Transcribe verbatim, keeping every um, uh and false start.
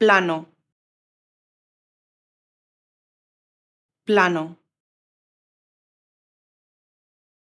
plano, plano.